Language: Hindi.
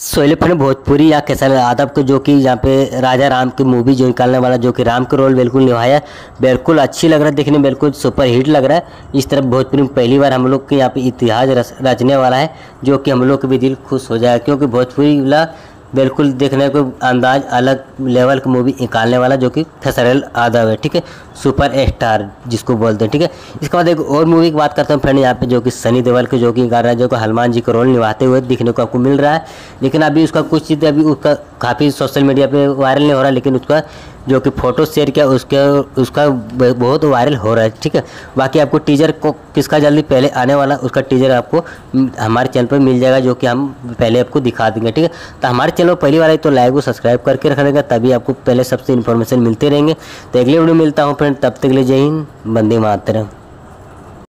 सोहेल फिल्म भोजपुरी या खेसारी लाल यादव को जो कि यहाँ पे राजा राम की मूवी जो निकालने वाला जो कि राम का रोल बिल्कुल निभाया, बिल्कुल अच्छी लग रहा है देखने में, बिल्कुल सुपर हिट लग रहा है। इस तरफ भोजपुरी में पहली बार हम लोग के यहाँ पे इतिहास रचने वाला है जो कि हम लोग के भी दिल खुश हो जाएगा, क्योंकि भोजपुरी वाला बिल्कुल देखने को अंदाज अलग लेवल की मूवी निकालने वाला जो कि खेसारी लाल यादव है, ठीक है, सुपर स्टार जिसको बोलते हैं, ठीक है। इसके बाद एक और मूवी की बात करता हूँ फ्रेंड, यहाँ पे जो कि सनी देओल को जो कि निकाल रहा है, जो कि हनुमान जी का रोल निभाते हुए देखने को आपको मिल रहा है। लेकिन अभी उसका कुछ चीज़ अभी उसका काफ़ी सोशल मीडिया पर वायरल नहीं हो रहा, लेकिन उसका जो कि फ़ोटो शेयर किया उसका बहुत वायरल हो रहा है, ठीक है। बाकी आपको टीजर को किसका जल्दी पहले आने वाला उसका टीजर आपको हमारे चैनल पर मिल जाएगा, जो कि हम पहले आपको दिखा देंगे, ठीक है। तो हमारे चैनल पर पहली बार है तो लाइक को सब्सक्राइब करके रखेगा, तभी आपको पहले सबसे इन्फॉर्मेशन मिलते रहेंगे। तो अगले वीडियो मिलता हूँ फ्रेंड, तब तक के लिए जय हिंद, वंदे मातरम।